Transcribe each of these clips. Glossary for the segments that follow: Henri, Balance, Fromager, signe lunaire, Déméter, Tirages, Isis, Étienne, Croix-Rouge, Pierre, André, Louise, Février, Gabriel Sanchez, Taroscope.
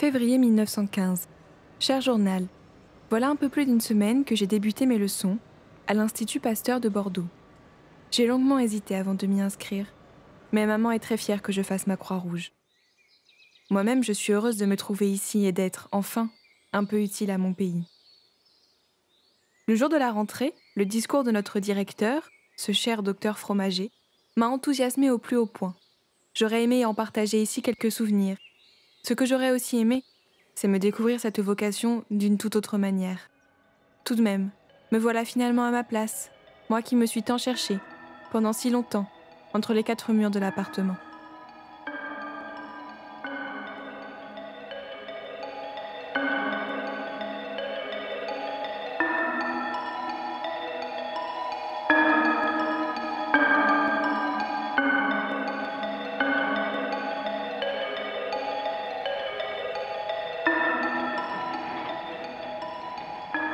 Février 1915. Cher journal, voilà un peu plus d'une semaine que j'ai débuté mes leçons à l'Institut Pasteur de Bordeaux. J'ai longuement hésité avant de m'y inscrire, mais maman est très fière que je fasse ma Croix-Rouge. Moi-même, je suis heureuse de me trouver ici et d'être, enfin, un peu utile à mon pays. Le jour de la rentrée, le discours de notre directeur, ce cher docteur Fromager, m'a enthousiasmée au plus haut point. J'aurais aimé en partager ici quelques souvenirs. Ce que j'aurais aussi aimé, c'est me découvrir cette vocation d'une toute autre manière. Tout de même, me voilà finalement à ma place, moi qui me suis tant cherchée, pendant si longtemps, entre les quatre murs de l'appartement.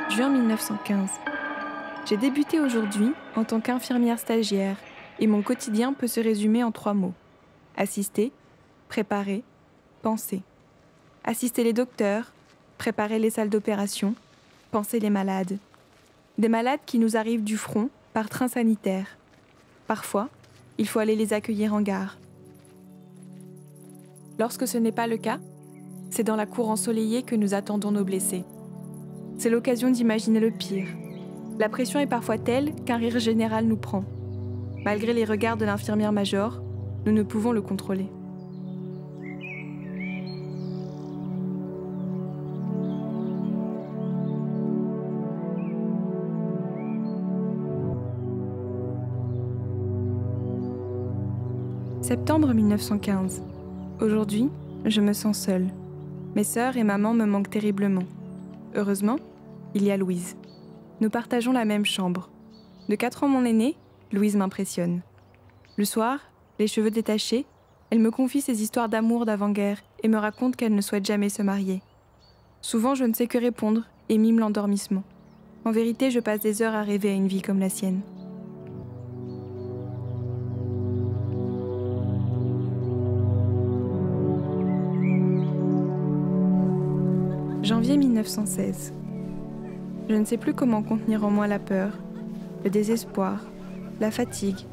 Juin 1915. J'ai débuté aujourd'hui en tant qu'infirmière stagiaire et mon quotidien peut se résumer en trois mots. Assister, préparer, penser. Assister les docteurs, préparer les salles d'opération, penser les malades. Des malades qui nous arrivent du front par train sanitaire. Parfois, il faut aller les accueillir en gare. Lorsque ce n'est pas le cas, c'est dans la cour ensoleillée que nous attendons nos blessés. C'est l'occasion d'imaginer le pire. La pression est parfois telle qu'un rire général nous prend. Malgré les regards de l'infirmière-major, nous ne pouvons le contrôler. Septembre 1915. Aujourd'hui, je me sens seule. Mes sœurs et maman me manquent terriblement. Heureusement, il y a Louise. Nous partageons la même chambre. De 4 ans mon aînée, Louise m'impressionne. Le soir, les cheveux détachés, elle me confie ses histoires d'amour d'avant-guerre et me raconte qu'elle ne souhaite jamais se marier. Souvent, je ne sais que répondre et mime l'endormissement. En vérité, je passe des heures à rêver à une vie comme la sienne. Janvier 1916. Je ne sais plus comment contenir en moi la peur, le désespoir, la fatigue,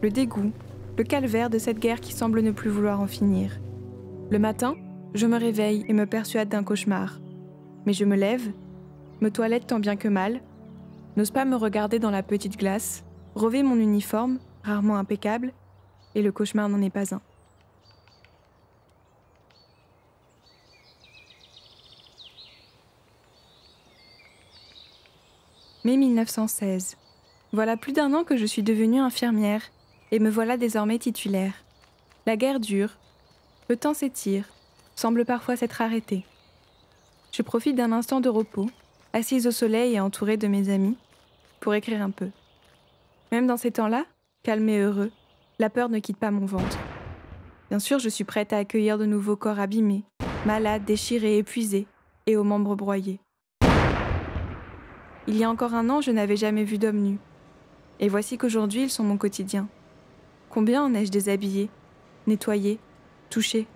le dégoût, le calvaire de cette guerre qui semble ne plus vouloir en finir. Le matin, je me réveille et me persuade d'un cauchemar. Mais je me lève, me toilette tant bien que mal, n'ose pas me regarder dans la petite glace, revêt mon uniforme, rarement impeccable, et le cauchemar n'en est pas un. Mai 1916. Voilà plus d'un an que je suis devenue infirmière et me voilà désormais titulaire. La guerre dure, le temps s'étire, semble parfois s'être arrêté. Je profite d'un instant de repos, assise au soleil et entourée de mes amis, pour écrire un peu. Même dans ces temps-là, calme et heureux, la peur ne quitte pas mon ventre. Bien sûr, je suis prête à accueillir de nouveaux corps abîmés, malades, déchirés, épuisés et aux membres broyés. Il y a encore un an, je n'avais jamais vu d'hommes nus. Et voici qu'aujourd'hui, ils sont mon quotidien. Combien en ai-je déshabillé, nettoyé, touché?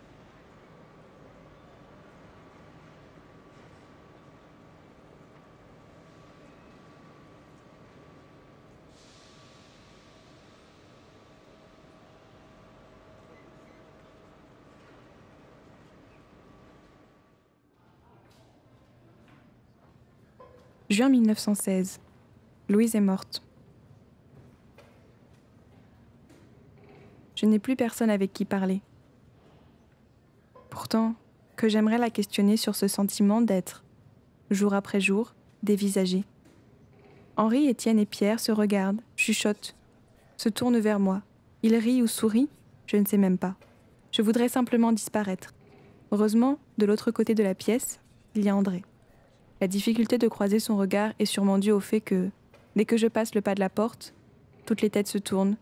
Juin 1916. Louise est morte. Je n'ai plus personne avec qui parler. Pourtant, que j'aimerais la questionner sur ce sentiment d'être, jour après jour, dévisagée. Henri, Étienne et Pierre se regardent, chuchotent, se tournent vers moi. Ils rient ou sourient, je ne sais même pas. Je voudrais simplement disparaître. Heureusement, de l'autre côté de la pièce, il y a André. La difficulté de croiser son regard est sûrement due au fait que, dès que je passe le pas de la porte, toutes les têtes se tournent,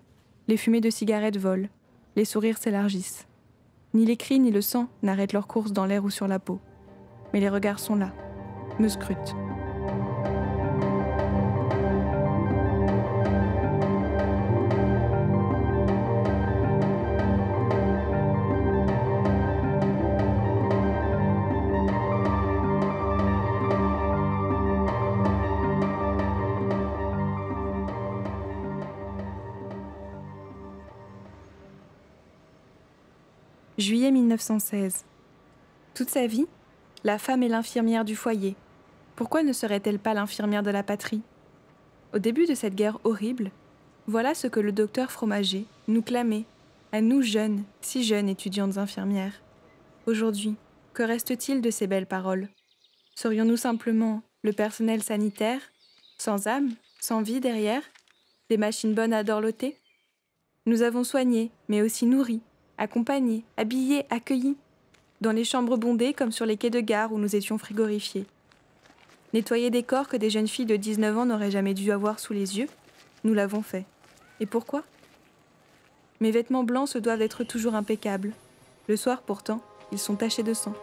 les fumées de cigarettes volent, les sourires s'élargissent. Ni les cris ni le sang n'arrêtent leur course dans l'air ou sur la peau. Mais les regards sont là, me scrutent. juillet 1916. Toute sa vie, la femme est l'infirmière du foyer. Pourquoi ne serait-elle pas l'infirmière de la patrie? Au début de cette guerre horrible, voilà ce que le docteur Fromager nous clamait, à nous jeunes, si jeunes étudiantes infirmières. Aujourd'hui, que reste-t-il de ces belles paroles? Serions-nous simplement le personnel sanitaire, sans âme, sans vie derrière, des machines bonnes à dorloter? Nous avons soigné, mais aussi nourri, accompagné, habillé, accueilli, dans les chambres bondées comme sur les quais de gare où nous étions frigorifiés. Nettoyer des corps que des jeunes filles de 19 ans n'auraient jamais dû avoir sous les yeux, nous l'avons fait. Et pourquoi? Mes vêtements blancs se doivent être toujours impeccables. Le soir, pourtant, ils sont tachés de sang.